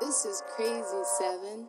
This is crazy, Seven.